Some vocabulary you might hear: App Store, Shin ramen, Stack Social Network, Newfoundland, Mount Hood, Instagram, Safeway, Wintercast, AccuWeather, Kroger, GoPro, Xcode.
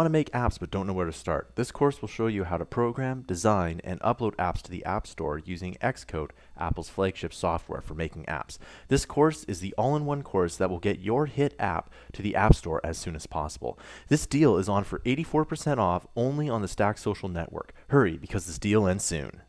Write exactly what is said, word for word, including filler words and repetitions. want to make apps but don't know where to start, this course will show you how to program, design, and upload apps to the App Store using Xcode, Apple's flagship software for making apps. This course is the all-in-one course that will get your hit app to the App Store as soon as possible. This deal is on for eighty-four percent off only on the Stack Social Network. Hurry, because this deal ends soon.